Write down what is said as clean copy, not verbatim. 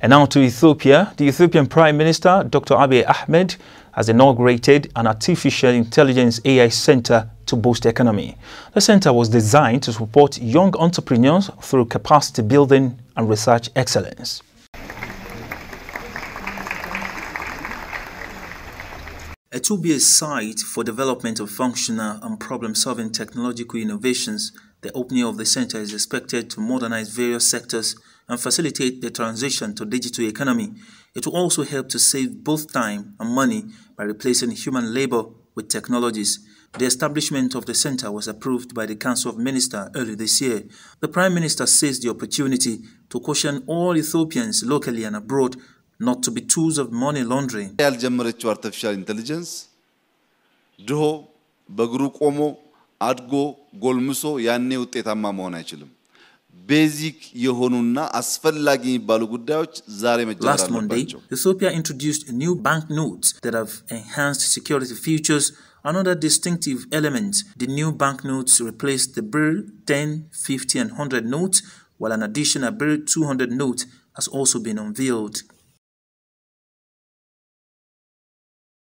And now to Ethiopia. The Ethiopian Prime Minister, Dr. Abiy Ahmed, has inaugurated an artificial intelligence AI center to boost the economy. The center was designed to support young entrepreneurs through capacity building and research excellence. It will be a site for development of functional and problem-solving technological innovations. The opening of the center is expected to modernize various sectors and facilitate the transition to digital economy. It will also help to save both time and money by replacing human labor with technologies. The establishment of the center was approved by the Council of Ministers early this year. The Prime Minister seized the opportunity to caution all Ethiopians locally and abroad not to be tools of money laundering. Artificial intelligence, Doho, Bagru Komo, Adgo, Golmuso, Yaneu Tetama Monachilum. Basic Yohonuna Asfalagi Balugudach Zarem. Last Monday, Ethiopia introduced new banknotes that have enhanced security features. Another distinctive element, the new banknotes replaced the birr 10, 50, and 100 notes, while an additional birr 200 note has also been unveiled.